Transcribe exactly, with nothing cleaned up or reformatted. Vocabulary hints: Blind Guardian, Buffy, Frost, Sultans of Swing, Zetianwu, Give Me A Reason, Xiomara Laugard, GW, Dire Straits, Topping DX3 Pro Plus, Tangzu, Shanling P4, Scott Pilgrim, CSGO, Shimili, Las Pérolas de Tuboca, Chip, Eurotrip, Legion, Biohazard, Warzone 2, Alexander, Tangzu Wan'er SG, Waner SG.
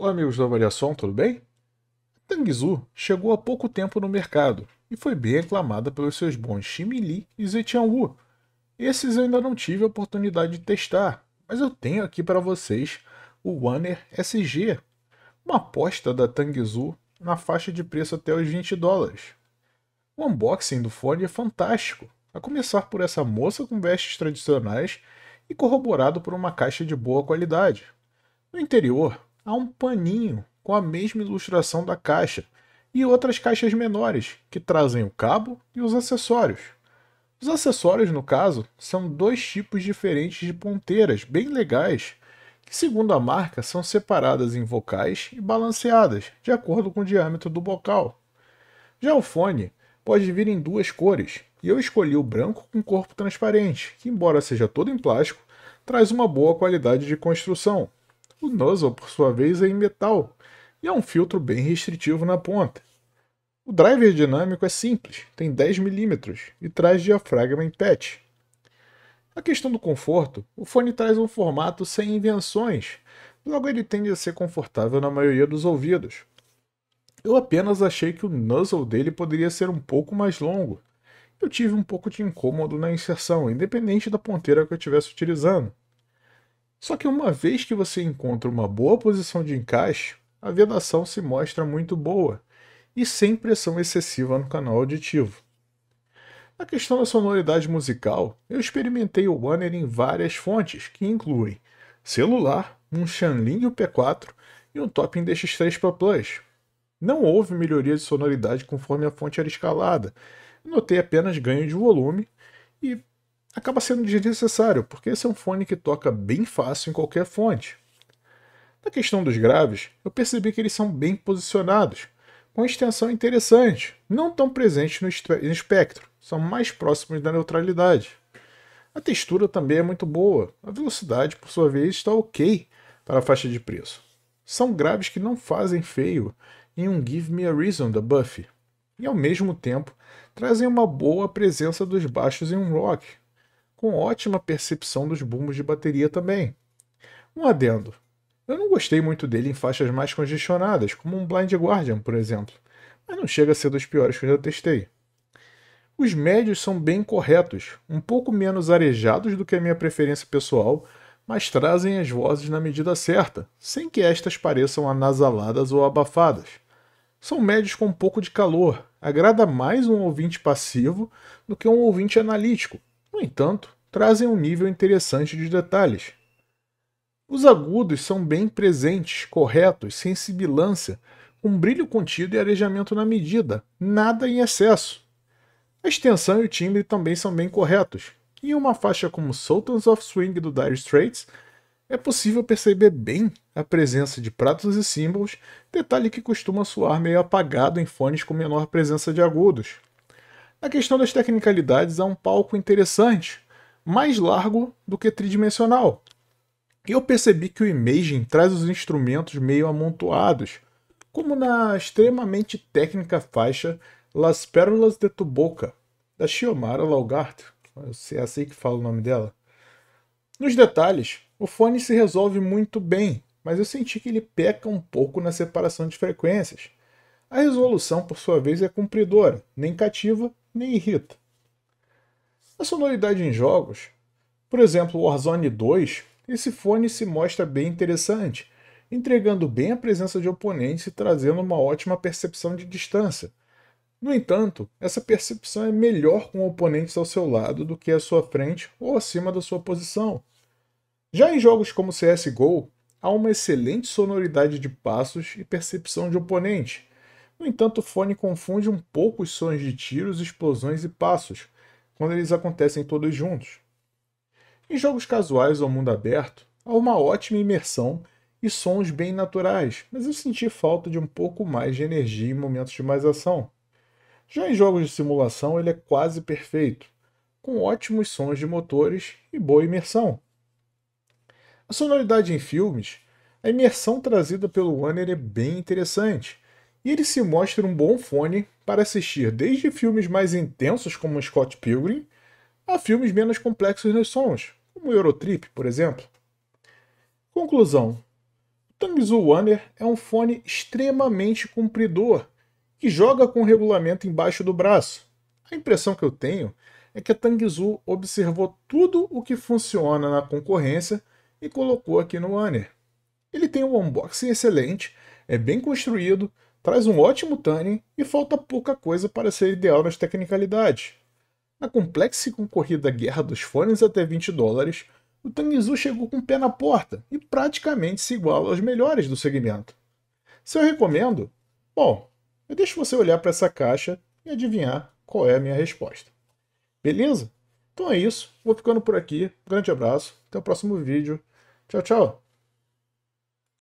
Olá, amigos da Variação, tudo bem? A Tangzu chegou há pouco tempo no mercado e foi bem aclamada pelos seus bons Shimili e Zetianwu. Esses eu ainda não tive a oportunidade de testar, mas eu tenho aqui para vocês o Waner S G, uma aposta da Tangzu na faixa de preço até os vinte dólares. O unboxing do fone é fantástico, a começar por essa moça com vestes tradicionais e corroborado por uma caixa de boa qualidade. No interior, há um paninho com a mesma ilustração da caixa e outras caixas menores, que trazem o cabo e os acessórios. Os acessórios, no caso, são dois tipos diferentes de ponteiras bem legais, que segundo a marca são separadas em vocais e balanceadas, de acordo com o diâmetro do bocal. Já o fone pode vir em duas cores, e eu escolhi o branco com corpo transparente, que embora seja todo em plástico, traz uma boa qualidade de construção. O nozzle, por sua vez, é em metal, e é um filtro bem restritivo na ponta. O driver dinâmico é simples, tem dez milímetros e traz diafragma em patch. A questão do conforto, o fone traz um formato sem invenções, logo ele tende a ser confortável na maioria dos ouvidos. Eu apenas achei que o nozzle dele poderia ser um pouco mais longo. Eu tive um pouco de incômodo na inserção, independente da ponteira que eu estivesse utilizando. Só que uma vez que você encontra uma boa posição de encaixe, a vedação se mostra muito boa e sem pressão excessiva no canal auditivo. Na questão da sonoridade musical, eu experimentei o Waner em várias fontes, que incluem celular, um Shanling P quatro e um Topping D X três Pro Plus. Não houve melhoria de sonoridade conforme a fonte era escalada, notei apenas ganho de volume e acaba sendo desnecessário, porque esse é um fone que toca bem fácil em qualquer fonte. Na questão dos graves, eu percebi que eles são bem posicionados, com extensão interessante, não tão presente no espectro, são mais próximos da neutralidade. A textura também é muito boa, a velocidade, por sua vez, está ok para a faixa de preço. São graves que não fazem feio em um Give Me A Reason da Buffy, e ao mesmo tempo trazem uma boa presença dos baixos em um rock, com ótima percepção dos bumbos de bateria também. Um adendo. Eu não gostei muito dele em faixas mais congestionadas, como um Blind Guardian, por exemplo, mas não chega a ser dos piores que eu já testei. Os médios são bem corretos, um pouco menos arejados do que a minha preferência pessoal, mas trazem as vozes na medida certa, sem que estas pareçam anasaladas ou abafadas. São médios com um pouco de calor, agrada mais um ouvinte passivo do que um ouvinte analítico. No entanto, trazem um nível interessante de detalhes. Os agudos são bem presentes, corretos, sem sibilância, com brilho contido e arejamento na medida, nada em excesso. A extensão e o timbre também são bem corretos, e em uma faixa como Sultans of Swing do Dire Straits, é possível perceber bem a presença de pratos e símbolos, detalhe que costuma soar meio apagado em fones com menor presença de agudos. A questão das tecnicalidades é um palco interessante, mais largo do que tridimensional. E eu percebi que o imaging traz os instrumentos meio amontoados, como na extremamente técnica faixa Las Pérolas de Tuboca, da Xiomara Laugard, é assim que fala o nome dela. Nos detalhes, o fone se resolve muito bem, mas eu senti que ele peca um pouco na separação de frequências. A resolução, por sua vez, é cumpridora, nem cativa, nem irrita. A sonoridade em jogos, por exemplo, Warzone dois, esse fone se mostra bem interessante, entregando bem a presença de oponentes e trazendo uma ótima percepção de distância. No entanto, essa percepção é melhor com oponentes ao seu lado do que à sua frente ou acima da sua posição. Já em jogos como C S G O, há uma excelente sonoridade de passos e percepção de oponente. No entanto, o fone confunde um pouco os sons de tiros, explosões e passos, quando eles acontecem todos juntos. Em jogos casuais ou mundo aberto, há uma ótima imersão e sons bem naturais, mas eu senti falta de um pouco mais de energia em momentos de mais ação. Já em jogos de simulação, ele é quase perfeito, com ótimos sons de motores e boa imersão. A sonoridade em filmes, a imersão trazida pelo Waner é bem interessante, e ele se mostra um bom fone para assistir desde filmes mais intensos como Scott Pilgrim, a filmes menos complexos nos sons, como Eurotrip, por exemplo. Conclusão. Tangzu Waner é um fone extremamente compridor, que joga com o regulamento embaixo do braço. A impressão que eu tenho é que a Tangzu observou tudo o que funciona na concorrência e colocou aqui no Waner. Ele tem um unboxing excelente, é bem construído, traz um ótimo tuning e falta pouca coisa para ser ideal nas tecnicalidades. Na complexa e concorrida guerra dos fones até vinte dólares, o Tangzu chegou com o pé na porta e praticamente se iguala aos melhores do segmento. Se eu recomendo? Bom, eu deixo você olhar para essa caixa e adivinhar qual é a minha resposta. Beleza? Então é isso, vou ficando por aqui, grande abraço, até o próximo vídeo, tchau, tchau!